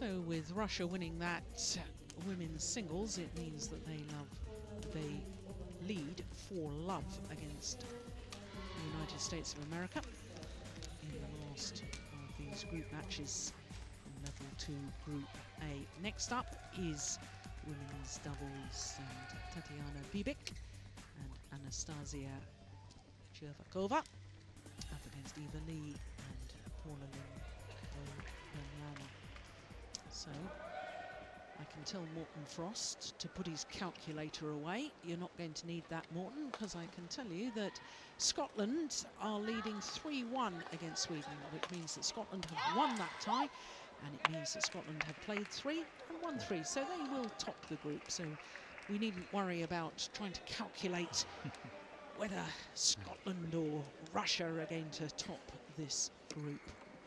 So with Russia winning that women's singles, it means that they lead for love against the United States of America in the last of these group matches in level 2 group A. Next up is women's doubles, and Tatiana Bibik and Anastasia Chervaykova up against Eva Lee and Paula Lynn Obanana. So I can tell Morten Frost to put his calculator away. You're not going to need that, Morten, because I can tell you that Scotland are leading 3-1 against Sweden, which means that Scotland have won that tie, and it means that Scotland have played 3 and won 3, so they will top the group. So we needn't worry about trying to calculate whether Scotland or Russia are going to top this group.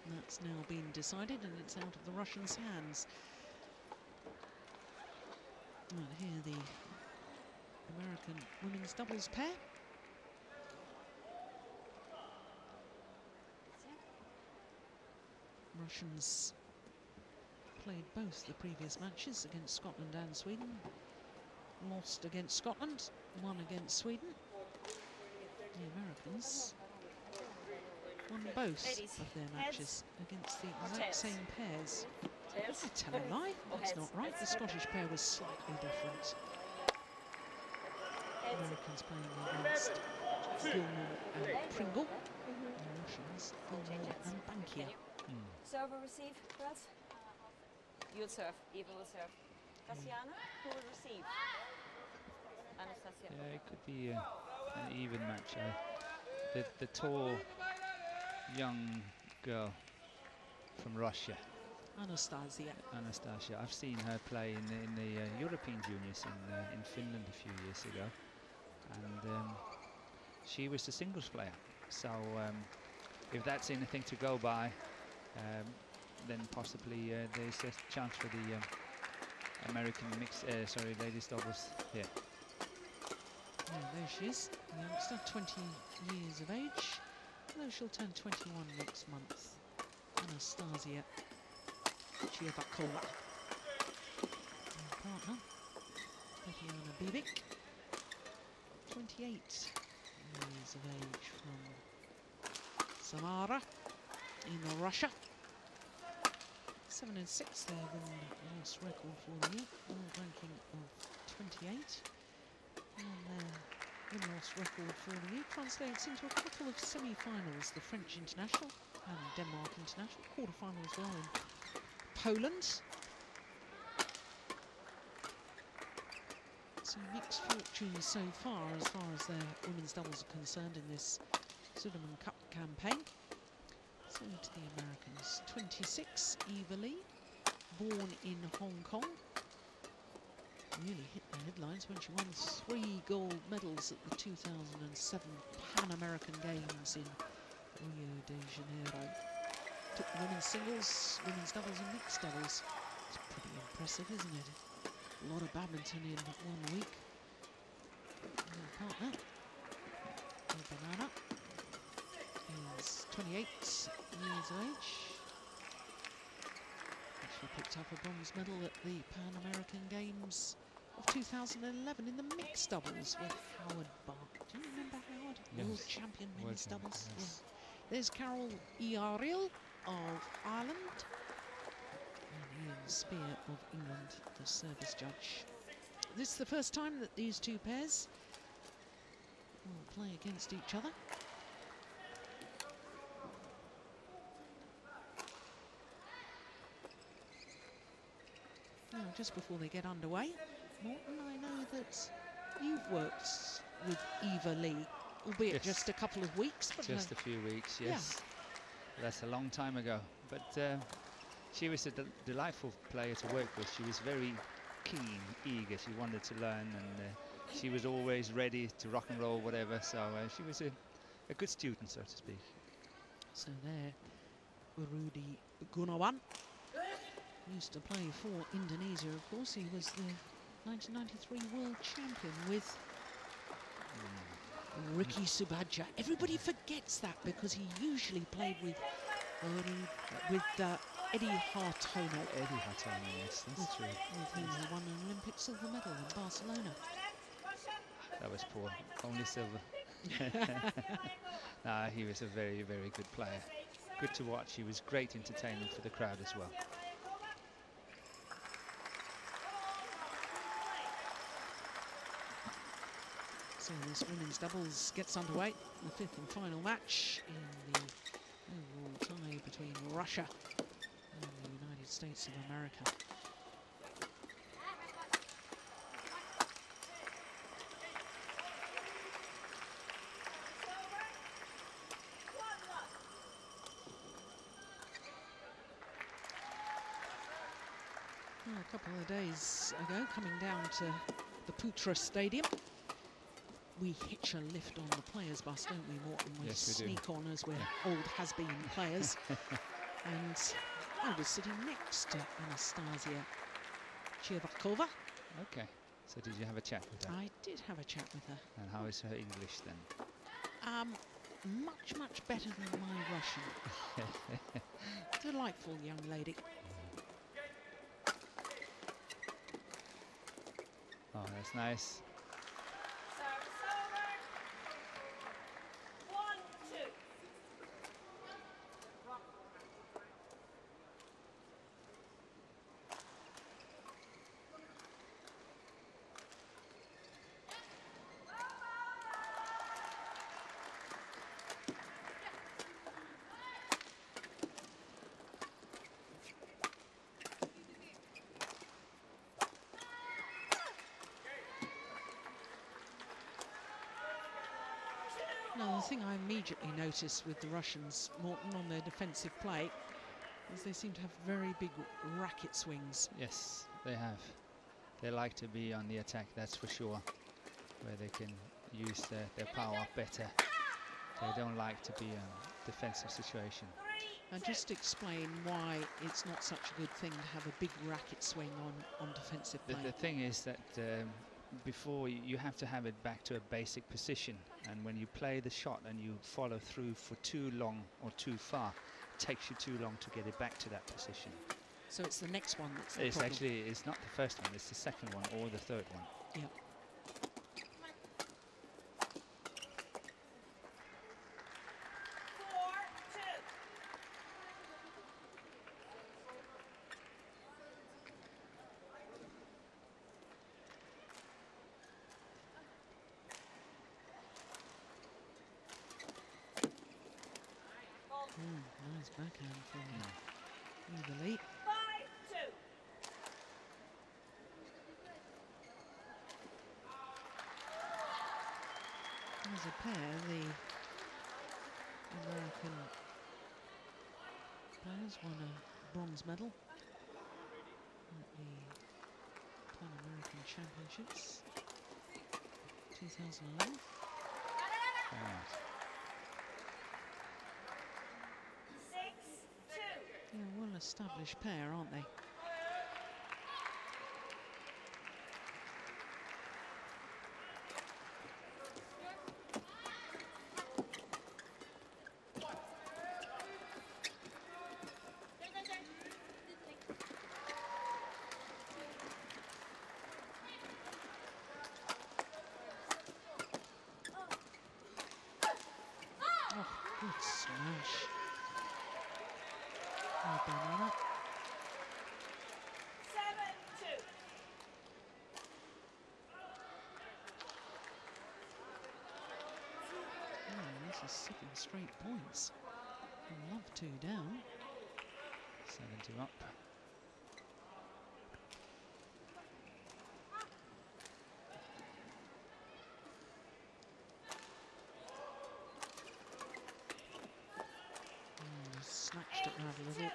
And that's now been decided, and it's out of the Russians' hands. Well, here the American women's doubles pair. Russians played both the previous matches against Scotland and Sweden. Lost against Scotland, won against Sweden. The Americans won both of their matches against the exact same pairs. I tell a lie, that's not right. The Scottish pair was slightly different. Americans playing against Gilmore and Pringle. The Russians, Gilmore and Bankia. Serve or receive, girls? You'll serve, Eva will serve. Tatiana, who will receive? Anastasia. Yeah, it could be an even match. The tall, young girl from Russia. Anastasia. I've seen her play in the European Juniors in Finland a few years ago, and she was the singles player. So if that's anything to go by, then possibly there's a chance for the American ladies doubles here. Yeah, there she is, the youngster, 20 years of age. Although she'll turn 21 next month. Anastasia Chervaykova. Her partner, Tatiana Bibik, 28 years of age, from Samara in Russia. 7-6 there, the last record for the year, world ranking of 28. And their win-loss record for the year translates into a couple of semi-finals, the French International and Denmark International, quarter-final as well in Poland. Some mixed fortunes so far as their women's doubles are concerned in this Sudirman Cup campaign. So to the Americans, 26, Eva Lee, born in Hong Kong. Really hit the headlines when she won 3 gold medals at the 2007 Pan American Games in Rio de Janeiro. Took the women's singles, women's doubles and mixed doubles. It's pretty impressive, isn't it? A lot of badminton in 1 week. And her partner, Banana, is 28 years of age. She picked up a bronze medal at the Pan American Games of 2011 in the mixed doubles with Howard Bark. Do you remember Howard? Yes. World champion mixed doubles. Yes. Yeah. There's Carol Iarel of Ireland and Ian Spear of England, the service judge. This is the first time that these two pairs will play against each other. Now, just before they get underway, Morten, I know that you've worked with Eva Lee, albeit yes, just a couple of weeks. But just a few weeks, yes. Yeah. That's a long time ago. But she was a delightful player to work with. She was very keen, eager. She wanted to learn, and she was always ready to rock and roll, whatever. So she was a good student, so to speak. So there, Rudy Gunawan. Used to play for Indonesia, of course. He was the 1993 world champion with Ricky Subadja. Everybody forgets that because he usually played with Eddy Hartono. Eddy Hartono, yes, that's true. He won an Olympic silver medal in Barcelona. That was poor. Only silver. Nah, he was a very, very good player. Good to watch. He was great entertainment for the crowd as well. So this women's doubles gets underway. The fifth and final match in the overall tie between Russia and the United States of America. Well, a couple of days ago, coming down to the Putra Stadium, we hitch a lift on the players bus, don't we, Morten? We yes, we sneak do. On as we're old has-been players. And I was sitting next to Anastasia Chervaykova. Okay. So did you have a chat with her? I did have a chat with her. And how is her English then? Much, much better than my Russian. Delightful young lady. Oh, that's nice. Now, the thing I immediately noticed with the Russians, Morten, on their defensive play, is they seem to have very big racket swings. Yes, they have. They like to be on the attack, that's for sure, where they can use their power better. They don't like to be in a defensive situation. And just explain why it's not such a good thing to have a big racket swing on defensive play. The thing is that before you have to have it back to a basic position, and when you play the shot and you follow through for too long or too far, it takes you too long to get it back to that position. So it's the next one that's the problem. Actually, it's not the first one, it's the second one or the third one. Yeah. Backhand from Eva Lee. As a pair, the American players won a bronze medal at the Pan American Championships 2011. Right. They're a well-established pair, aren't they? Oh, good smash. Banana. 7-2. Oh, this is 7 straight points. I love 2 down. 7-2 up. Snatched it around a little.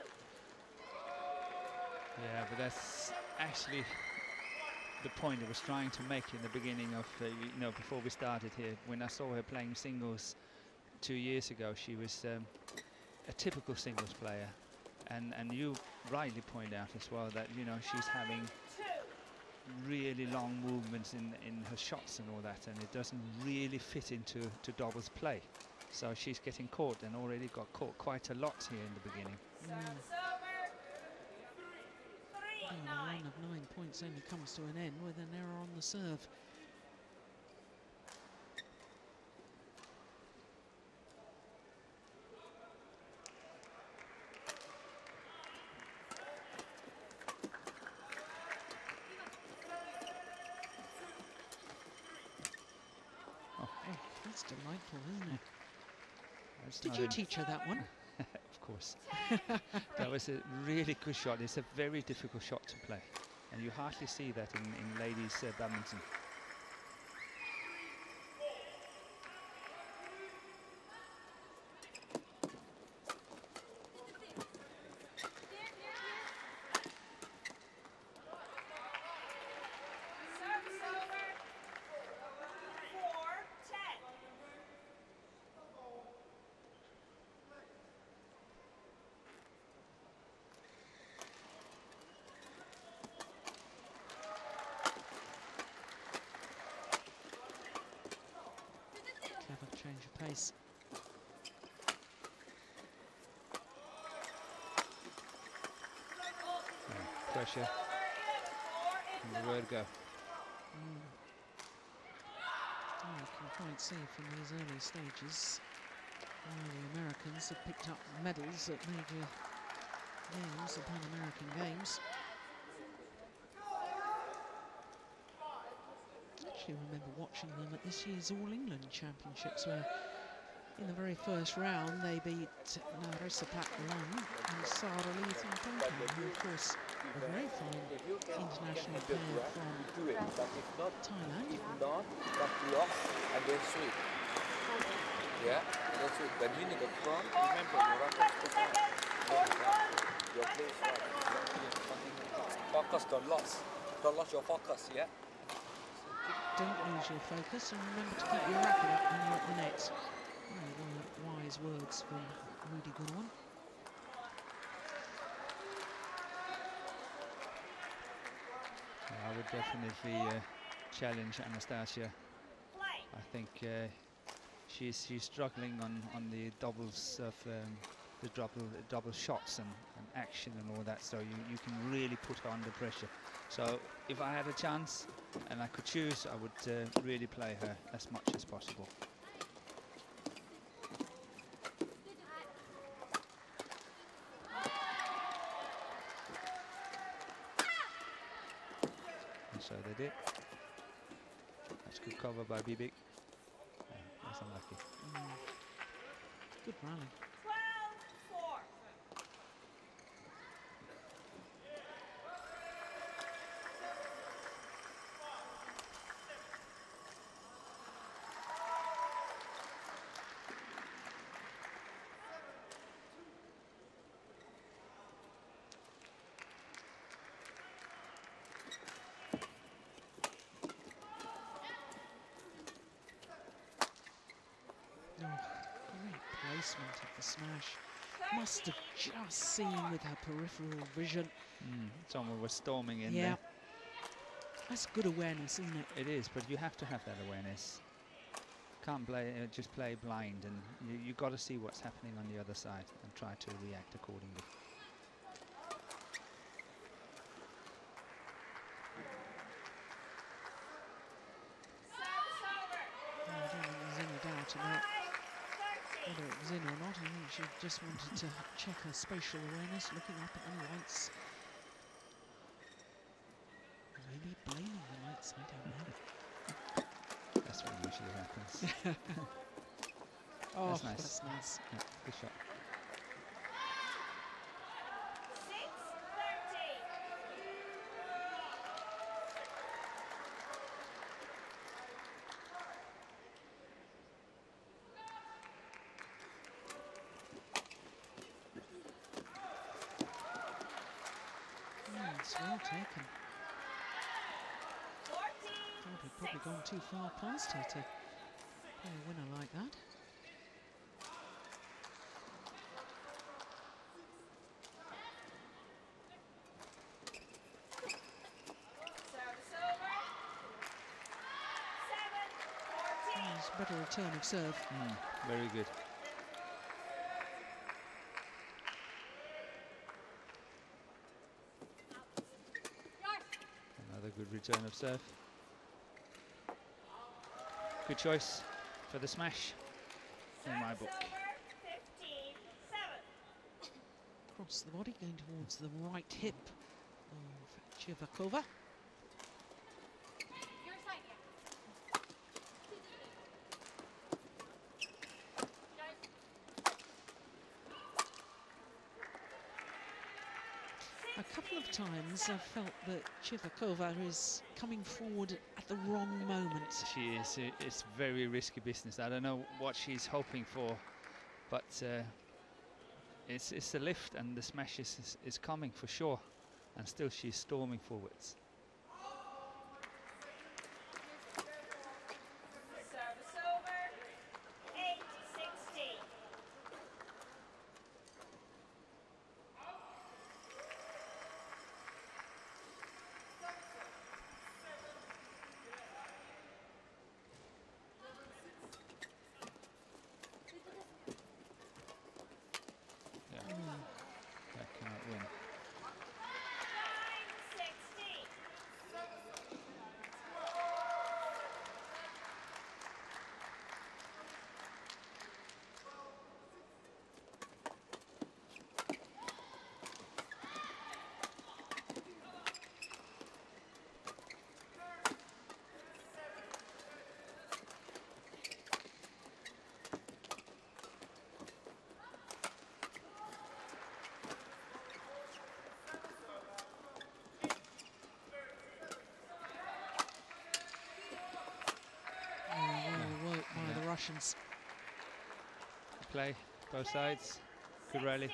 Yeah, but that's actually the point I was trying to make in the beginning of, you know, before we started here. When I saw her playing singles 2 years ago, she was a typical singles player. And you rightly point out as well that, you know, she's having really long movements in her shots and all that, and it doesn't really fit into doubles play. So she's getting caught, and already got caught quite a lot here in the beginning. Mm. of 9 points only comes to an end with an error on the serve. That's delightful, isn't it? Did you teach her that one? Of course. That was a really good shot. It's a very difficult shot to play. And you hardly see that in ladies badminton. Pressure and the word go. Oh, you can quite see from these early stages the Americans have picked up medals at major games, the Pan American Games. I actually remember watching them at this year's All England Championships, where in the very first round they beat Narissa Pac-1 and Sara Lee Thunpa, who of course a very fine international player from Thailand. If not, back block and then sweep. Yeah, that's it. But you need a front, remember, your racket is the front. Your play is right. Focus, don't lose. Don't lose your focus, yeah? Don't lose your focus and remember to keep your racket up when you're at the net. Wise words from Rudy Gunawan. I would definitely challenge Anastasia. I think she's struggling on the doubles of the double shots and action and all that. So you can really put her under pressure. So if I had a chance and I could choose, I would really play her as much as possible. So they did. That's good cover by Bibik. That's unlucky. Good rally. 12-4. Of the smash, must have just seen with her peripheral vision. Someone was storming in there. That's good awareness, isn't it? It is, but you have to have that awareness. Can't play, just play blind, and you've got to see what's happening on the other side and try to react accordingly. I don't think there's any doubt about whether it was in or not. I think she just wanted to check her spatial awareness, looking up at the lights. Maybe blaming the lights, I don't know. That's what usually happens. Oh, that's nice. That's nice. Yeah, good shot. 14, gone too far past her to play a winner like that. It's better return of serve. Very good. Another good return of serve. Good choice for the smash in my book. 15, across the body, going towards the right hip of Chervaykova. A couple of times I've felt that Chervaykova is coming forward at the wrong moment. She is. It's very risky business. I don't know what she's hoping for, but it's a lift and the smash is coming for sure. And still she's storming forwards. Play both sides. Good rally.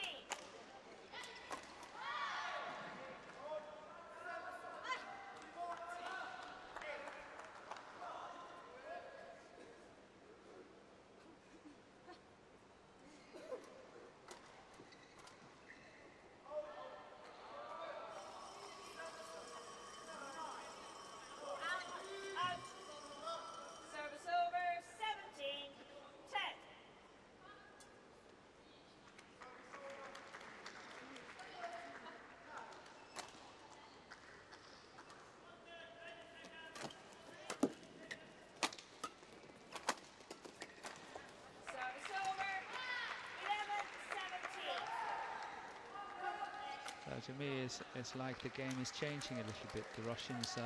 To me, it's like the game is changing a little bit. The Russians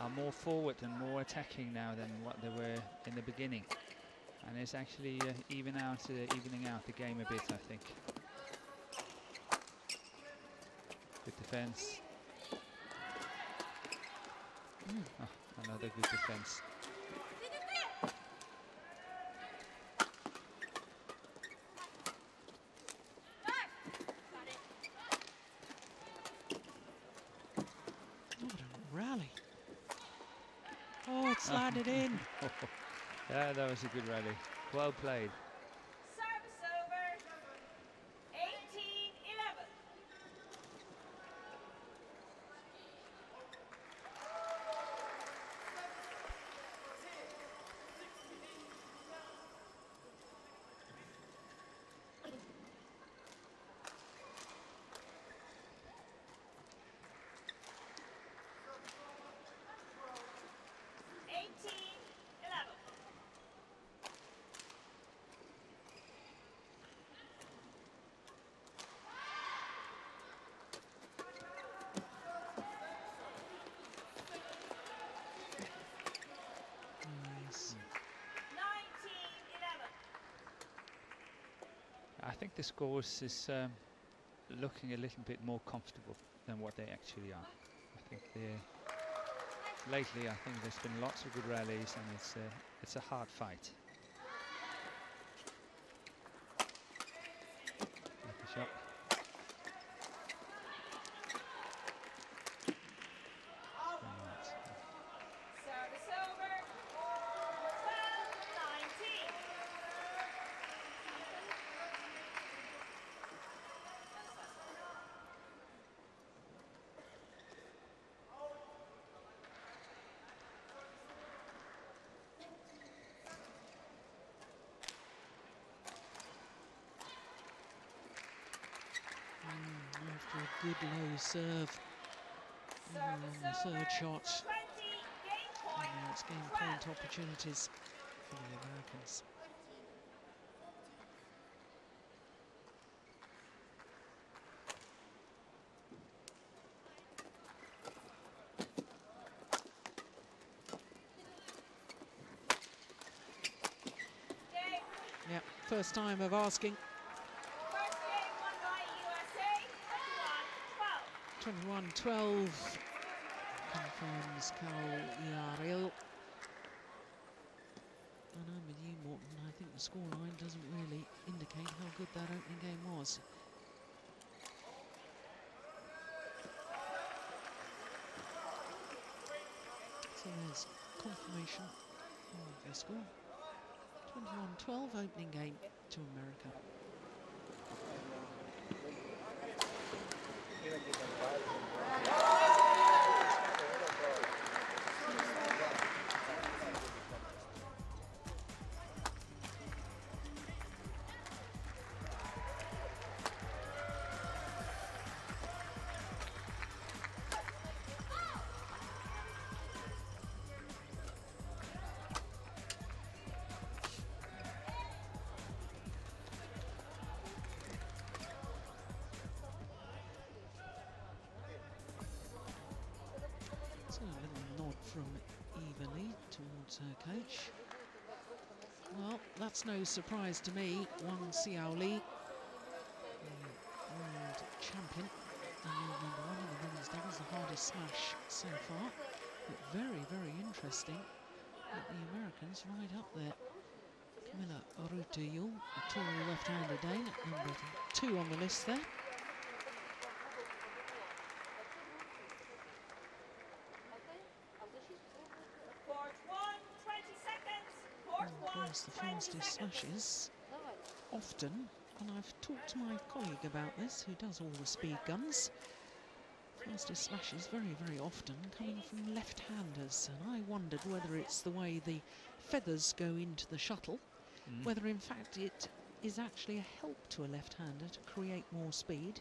are more forward and more attacking now than what they were in the beginning. And it's actually evening out the game a bit, I think. Good defense. Oh, another good defense. It in. Yeah, that was a good rally. Well played. Service over. 18-11. I think the scores is looking a little bit more comfortable than what they actually are. I think lately I think there's been lots of good rallies and it's a hard fight. Lucky shot. Good low serve third shot. And it's game point opportunities for the Americans. Yeah, first time of asking. 21-12 confirms Carol Iarel. And I'm with you, Morten. I think the scoreline doesn't really indicate how good that opening game was. So there's confirmation of the score. 21-12 opening game to America. Coach. Well, that's no surprise to me. Wang Xiaoli, world champion and world number one in the women's doubles, the hardest smash so far. But very, very interesting that the Americans right up there. Camilla Arutu-Yu, a tall left-handed Dane, at number 2 on the list there. The fastest smashes often, and I've talked to my colleague about this, who does all the speed guns. Fastest smashes very, very often coming from left-handers, and I wondered whether it's the way the feathers go into the shuttle, whether in fact it is actually a help to a left-hander to create more speed.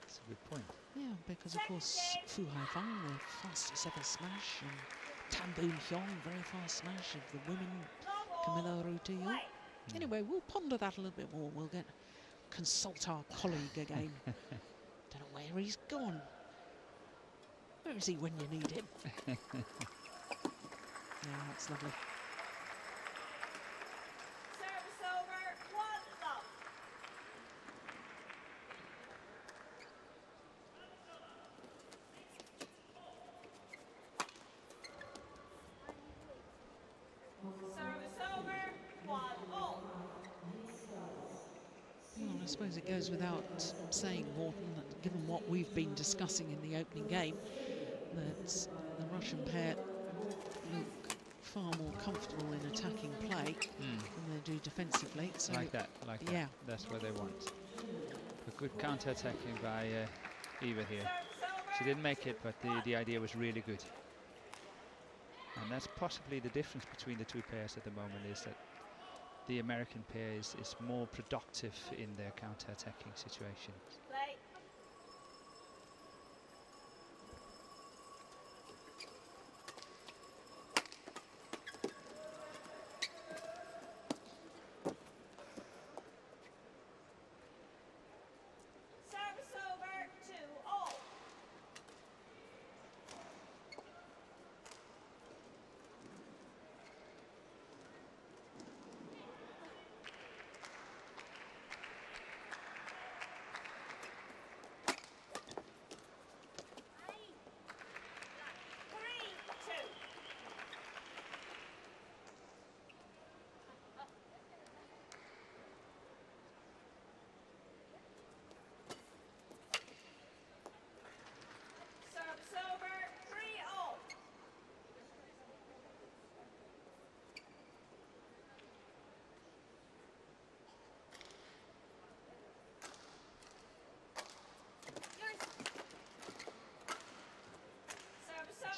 That's a good point. Yeah, because of course Fu Haifang, the fastest ever smash, and Tan Boon Hyong, very fast smash of the women. Camilla Arutu-Yu. Anyway, we'll ponder that a little bit more. We'll consult our colleague again. Don't know where he's gone. Where is he when you need him? Yeah, that's lovely. Service over, 1 love. I suppose it goes without saying, Morten, that given what we've been discussing in the opening game, that the Russian pair look far more comfortable in attacking play than they do defensively. So like that. That's what they want. A good counter-attacking by Eva here. She didn't make it, but the idea was really good. And that's possibly the difference between the two pairs at the moment, is that the American pair is more productive in their counter-attacking situations. Play.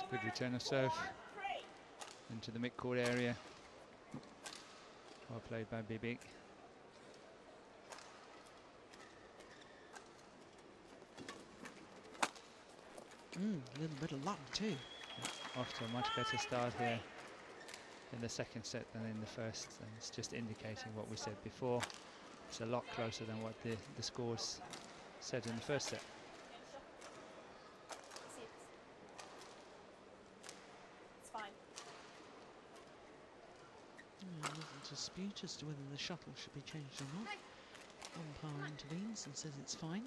Good return of serve into the mid-court area. Well played by Bibik. A little bit of luck too. Off to a much better start here in the second set than in the first, and it's just indicating what we said before. It's a lot closer than what the scores said in the first set. It's fine. A little dispute as to whether the shuttle should be changed or not. Umpire intervenes and says it's fine.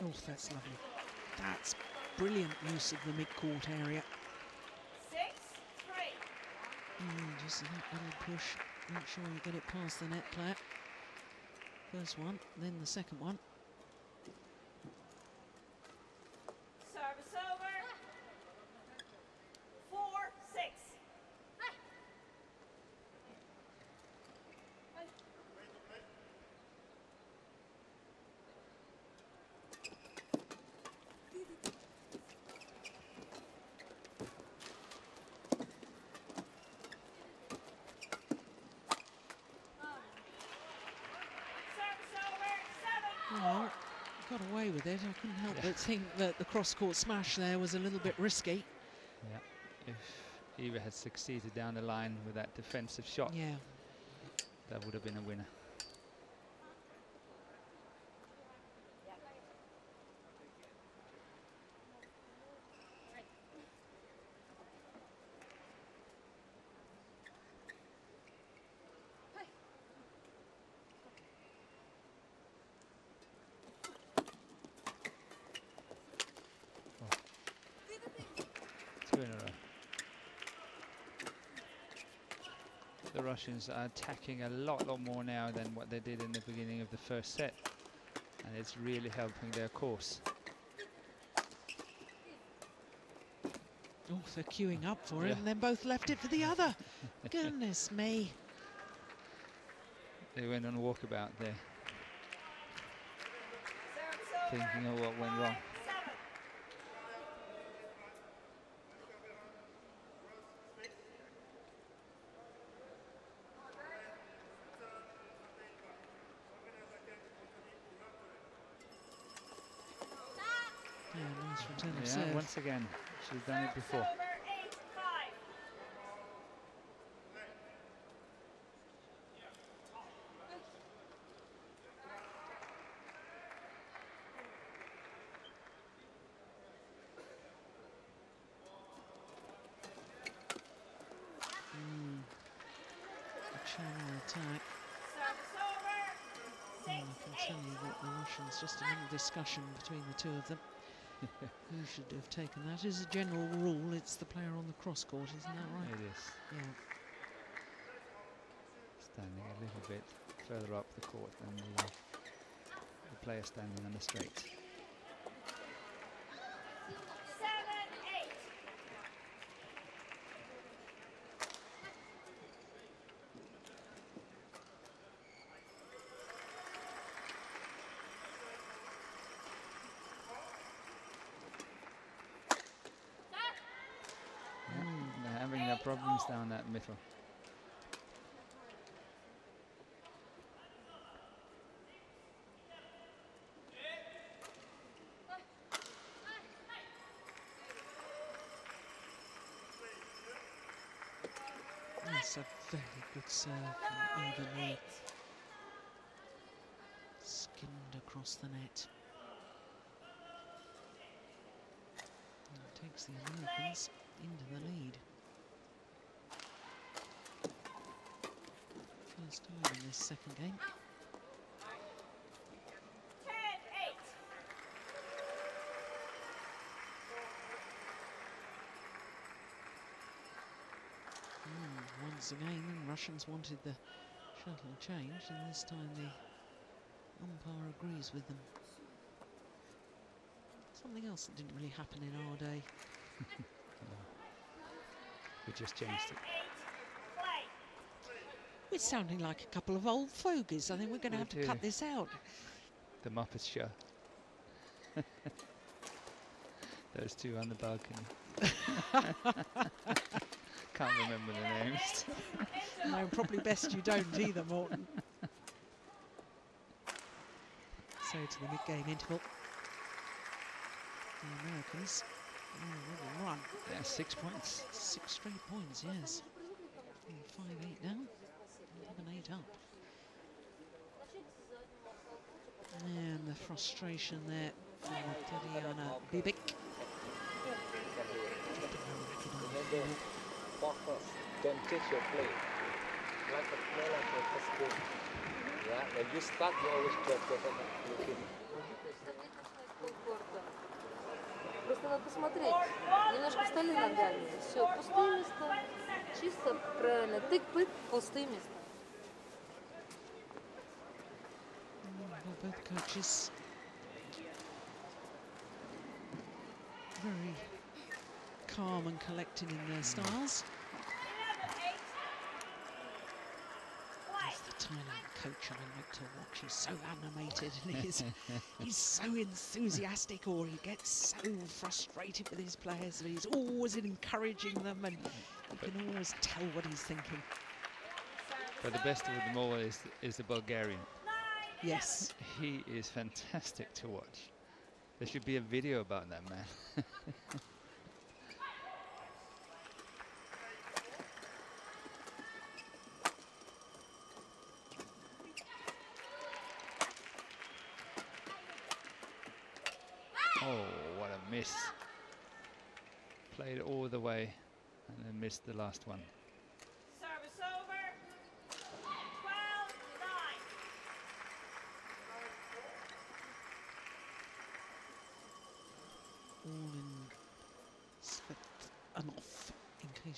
Oh, that's lovely. That's brilliant use of the mid-court area. 6-3. Just that little push. Make sure you get it past the net player. First one, then the second one. Service over. 4-6. Got away with it. I couldn't help but think that the cross-court smash there was a little bit risky. Yeah, if Eva had succeeded down the line with that defensive shot, that would have been a winner. The Russians are attacking a lot more now than what they did in the beginning of the first set, and it's really helping their course. Oh, they're queuing up for it, and then both left it for the other. Goodness me. They went on a walkabout there, thinking of what went wrong. Once again, she's done it before. A channel attack. I can tell you that the Russians, just a little discussion between the two of them. Who should have taken that? As a general rule, it's the player on the cross court, isn't that right? It is. Yeah. Standing a little bit further up the court than the player standing on the straight. 7-8. Problems down that middle. That's a very good serve from Eva Lee. Skimmed across the net. And it takes the Americans into the lead. First time in this second game. 10-8. Once again, the Russians wanted the shuttle change, and this time the umpire agrees with them. Something else that didn't really happen in our day. We just changed it. We're sounding like a couple of old fogies. I think we're going to have to cut this out. The Muppet Show. Those two on the balcony. Can't remember the names. No, probably best you don't either, Morten. So to the mid-game interval. The Americans. Oh, what a run. Yeah, 6 points. 6 straight points, yes. 5-8 down, 11-8 up. And the frustration there for Tatiana Bibik. Don't take your play. Like a player at your first game. Yeah, when you start, you always get better looking. Просто надо посмотреть. Немножко встали на дальние. Все, пустые места. Чисто, правильно. Тык-пык, пустые места. Well, both coaches very calm and collected in their styles. As the Thailand coach, I like to watch. He's so animated and he's so enthusiastic, or he gets so frustrated with his players. He's always encouraging them, and you can always tell what he's thinking. But the best of them all is the Bulgarian. Yes. He is fantastic to watch. There should be a video about that man. Oh, what a miss. Played all the way and then missed the last one.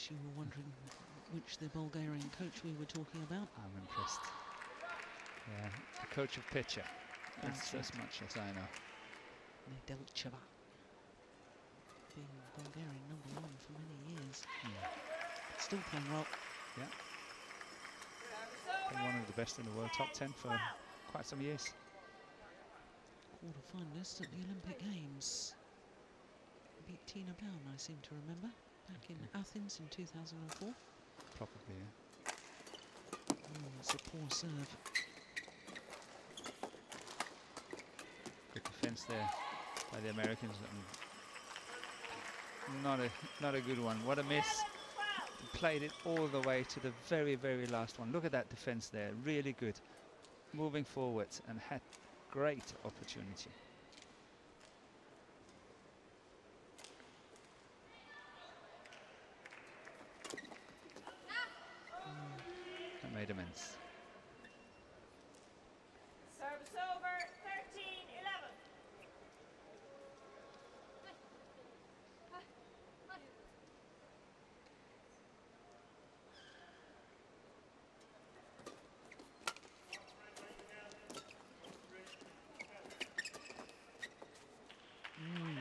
You were wondering which the Bulgarian coach we were talking about. I'm impressed. Yeah, the coach of pitcher. That's as much as I know. Nedelcheva, being Bulgarian #1 for many years. Yeah. Still playing well. Yeah. Been one of the best in the world, top 10 for quite some years. Quarterfinalist at the Olympic Games. Beat Tina Brown, I seem to remember. Back in Athens in 2004. Probably, yeah. Oh, it's a poor serve. Good defence there by the Americans. Not a good one. What a miss. Played it all the way to the very, very last one. Look at that defence there. Really good. Moving forward and had great opportunity. Amends. Service over, 13-11.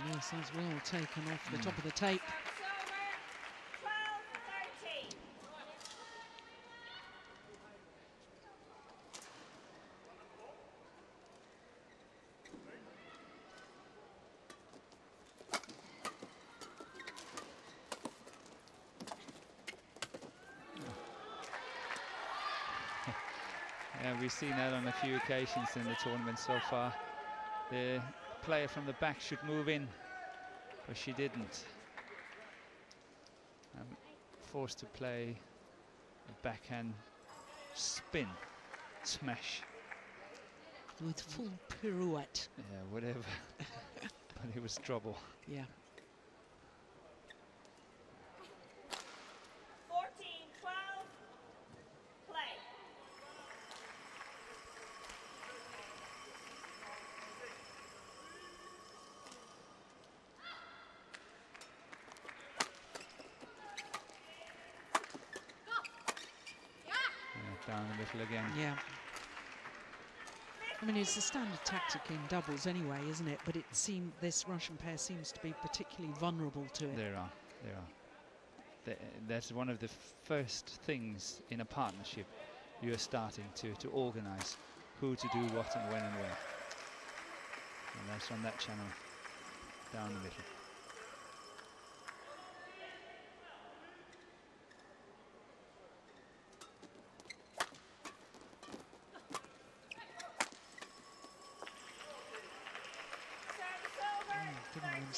Yes, as well taken off the top of the tape. We've seen that on a few occasions in the tournament so far. The player from the back should move in, but she didn't. Forced to play a backhand spin, smash. With full pirouette. Yeah, whatever. But it was trouble. Yeah. Again. Yeah. I mean, it's a standard tactic in doubles anyway, isn't it? But it seemed this Russian pair seems to be particularly vulnerable to it. There are. That's one of the first things in a partnership you're starting to organise, who to do what and when and where. And that's on that channel down a little.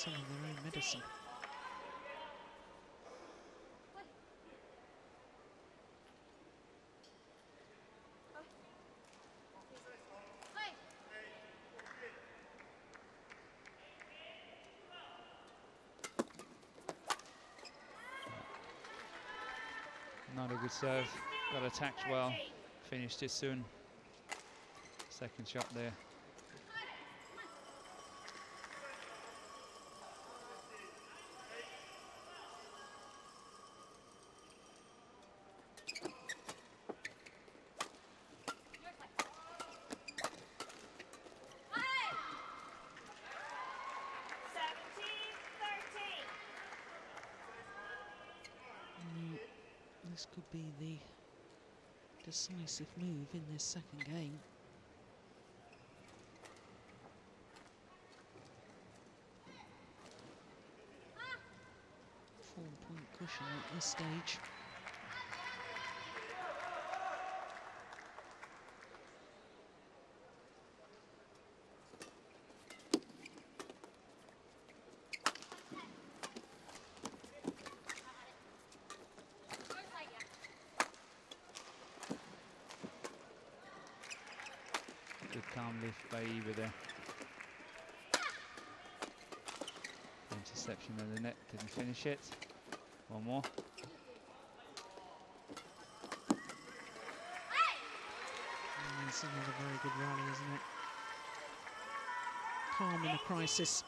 some of their own medicine. Not a good serve, got attacked well, finished it soon. Second shot there. This could be the decisive move in this second game. Four-point cushion at this stage. By Eva there. Interception of the net, didn't finish it. One more. And it's another very good rally, isn't it? Calm in a crisis.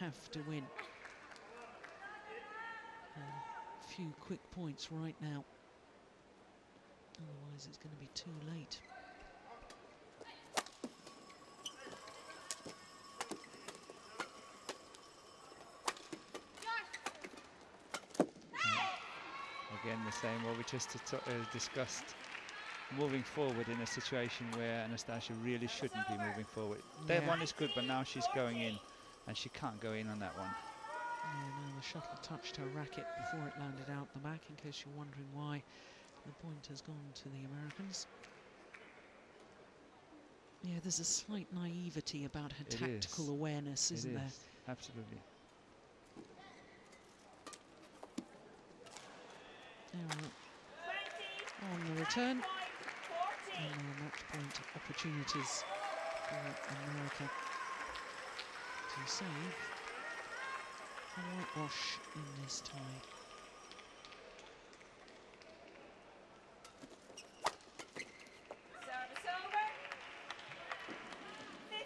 Have to win. A few quick points right now. Otherwise it's going to be too late. Again, the same what we just discussed. Moving forward in a situation where Anastasia really shouldn't be moving forward. Yeah. That one is good, but now she's going in. And she can't go in on that one. Yeah, no, the shuttle touched her racket before it landed out the back, in case you're wondering why the point has gone to the Americans. Yeah, there's a slight naivety about her tactical awareness, isn't there? Absolutely. On the return. And the match point opportunities for America. To save a whitewash in this tie. Service over. 15-20.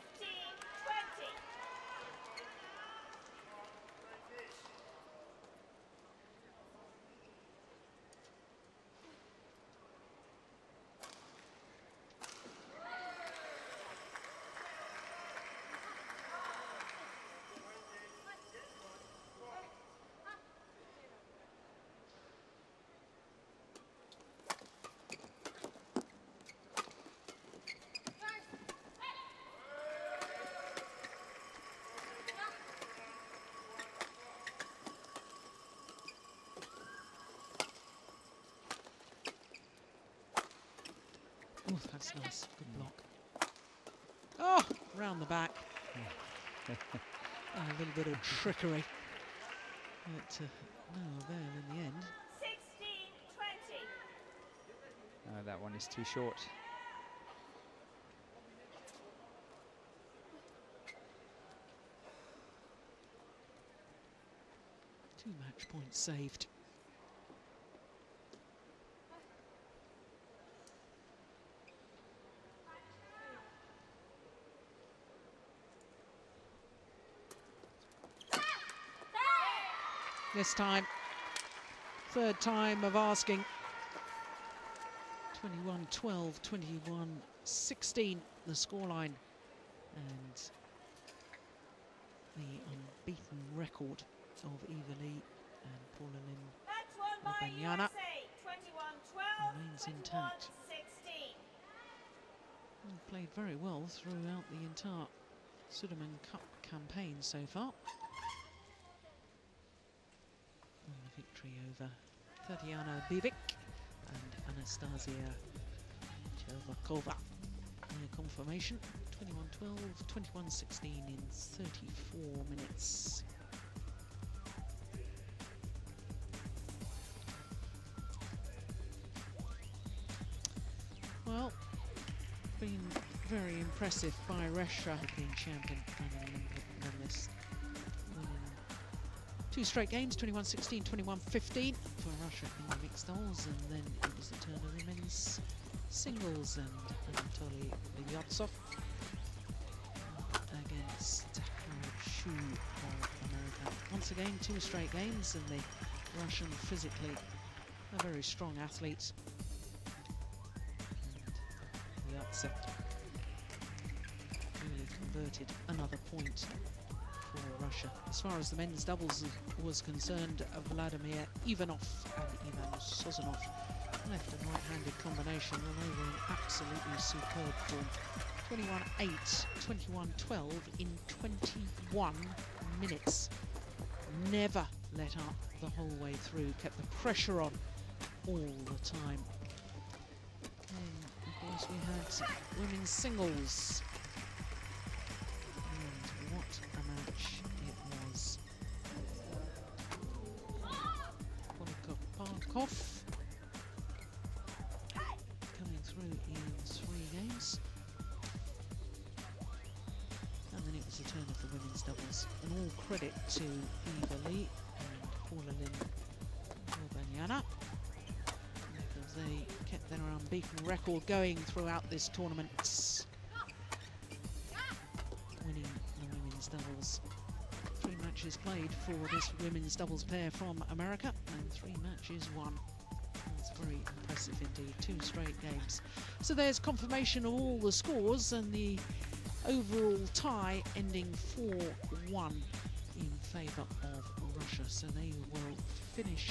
Oh, that's nice. Good block. Oh, round the back. A little bit of trickery. But no avail in the end. 16-20. No, that one is too short. Two match points saved. This time, third time of asking. 21-12, 21-16, the scoreline, and the unbeaten record of Eva Lee and Paula Lynn Obanana remains intact. 21-16. and played very well throughout the entire Sudirman Cup campaign so far. And a victory over Tatiana Bibik and Anastasia Chervaykova in a confirmation, 21-12, 21-16 in 34 minutes. Well, been very impressive by Russia, being champion and an Olympic medalist. Two straight games, 21-16, 21-15 for Russia in the mixed doubles, and then it was the turn of the men's singles and Anatoly Vyatsov against Choo of America. Once again, two straight games, and the Russian physically are very strong athletes. Vyatsov really converted another point for Russia. As far as the men's doubles was concerned, Vladimir Ivanov and Ivan Sozinov, left and right-handed combination, and they were in absolutely superb form. 21-8, 21-12 in 21 minutes. Never let up the whole way through, kept the pressure on all the time. And of course we had women's singles. And what a match it was. Parkov coming through in three games. And then it was the turn of the women's doubles. And all credit to Eva Lee and Paula Lynn Obanana, because they kept their unbeaten record going throughout this tournament, winning the women's doubles. Three matches played for this women's doubles pair from America, and three matches won. That's very impressive indeed, two straight games. So there's confirmation of all the scores, and the overall tie ending 4-1 in favour of Russia. So they will finish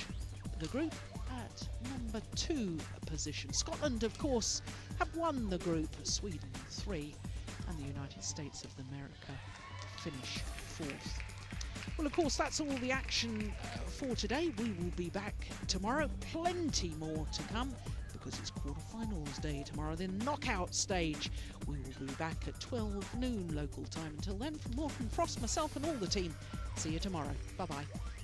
the group at number 2 position. Scotland, of course, have won the group, Sweden 3, and the United States of America finish 4th. Well, of course, that's all the action for today. We will be back tomorrow. Plenty more to come, because it's quarterfinals day tomorrow, the knockout stage. We will be back at 12 noon local time. Until then, from Morten Frost, myself and all the team, see you tomorrow. Bye-bye.